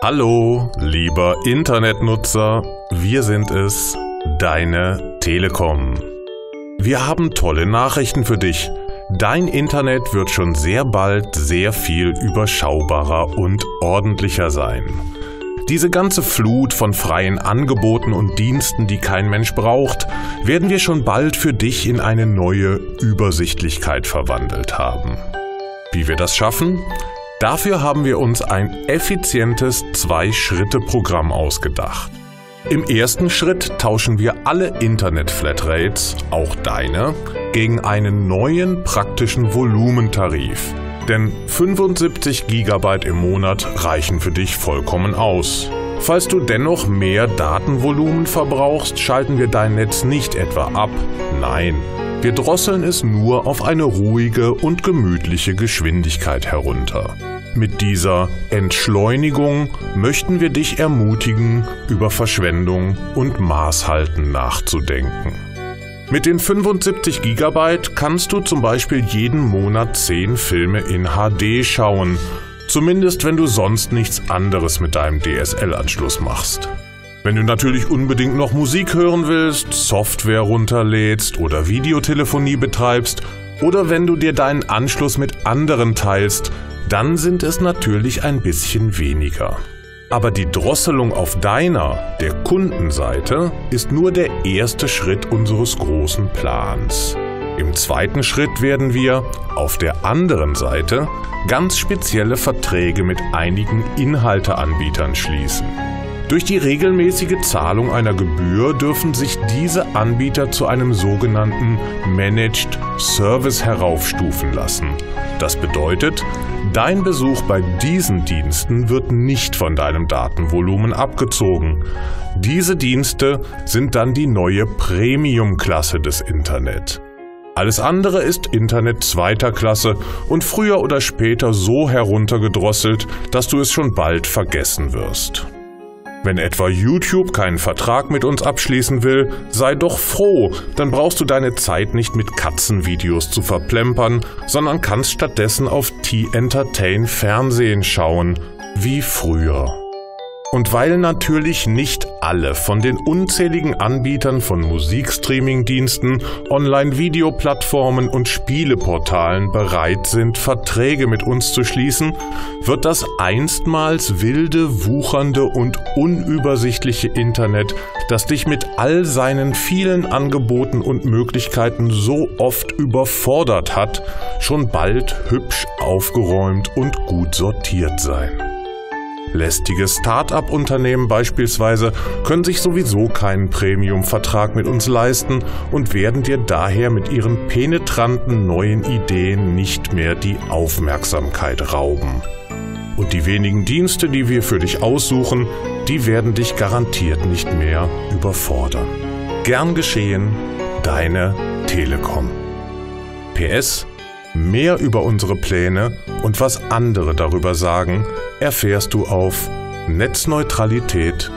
Hallo, lieber Internetnutzer, wir sind es, deine Telekom. Wir haben tolle Nachrichten für dich. Dein Internet wird schon sehr bald sehr viel überschaubarer und ordentlicher sein. Diese ganze Flut von freien Angeboten und Diensten, die kein Mensch braucht, werden wir schon bald für dich in eine neue Übersichtlichkeit verwandelt haben. Wie wir das schaffen? Dafür haben wir uns ein effizientes 2-Schritte-Programm ausgedacht. Im ersten Schritt tauschen wir alle Internet-Flatrates, auch deine, gegen einen neuen praktischen Volumentarif. Denn 75 GB im Monat reichen für dich vollkommen aus. Falls du dennoch mehr Datenvolumen verbrauchst, schalten wir dein Netz nicht etwa ab. Nein, wir drosseln es nur auf eine ruhige und gemütliche Geschwindigkeit herunter. Mit dieser Entschleunigung möchten wir dich ermutigen, über Verschwendung und Maßhalten nachzudenken. Mit den 75 GB kannst du zum Beispiel jeden Monat 10 Filme in HD schauen, zumindest wenn du sonst nichts anderes mit deinem DSL-Anschluss machst. Wenn du natürlich unbedingt noch Musik hören willst, Software runterlädst oder Videotelefonie betreibst oder wenn du dir deinen Anschluss mit anderen teilst, dann sind es natürlich ein bisschen weniger. Aber die Drosselung auf deiner, der Kundenseite, ist nur der erste Schritt unseres großen Plans. Im zweiten Schritt werden wir, auf der anderen Seite, ganz spezielle Verträge mit einigen Inhalteanbietern schließen. Durch die regelmäßige Zahlung einer Gebühr dürfen sich diese Anbieter zu einem sogenannten Managed Service heraufstufen lassen. Das bedeutet, dein Besuch bei diesen Diensten wird nicht von deinem Datenvolumen abgezogen. Diese Dienste sind dann die neue Premium-Klasse des Internet. Alles andere ist Internet zweiter Klasse und früher oder später so heruntergedrosselt, dass du es schon bald vergessen wirst. Wenn etwa YouTube keinen Vertrag mit uns abschließen will, sei doch froh, dann brauchst du deine Zeit nicht mit Katzenvideos zu verplempern, sondern kannst stattdessen auf T-Entertain Fernsehen schauen, wie früher. Und weil natürlich nicht alle von den unzähligen Anbietern von Musikstreaming-Diensten, Online-Video-Plattformen und Spieleportalen bereit sind, Verträge mit uns zu schließen, wird das einstmals wilde, wuchernde und unübersichtliche Internet, das dich mit all seinen vielen Angeboten und Möglichkeiten so oft überfordert hat, schon bald hübsch aufgeräumt und gut sortiert sein. Lästige Start-up-Unternehmen beispielsweise können sich sowieso keinen Premium-Vertrag mit uns leisten und werden dir daher mit ihren penetranten neuen Ideen nicht mehr die Aufmerksamkeit rauben. Und die wenigen Dienste, die wir für dich aussuchen, die werden dich garantiert nicht mehr überfordern. Gern geschehen, deine Telekom. PS: Mehr über unsere Pläne und was andere darüber sagen, erfährst du auf netzneutralität.cc.